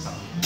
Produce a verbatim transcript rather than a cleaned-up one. something.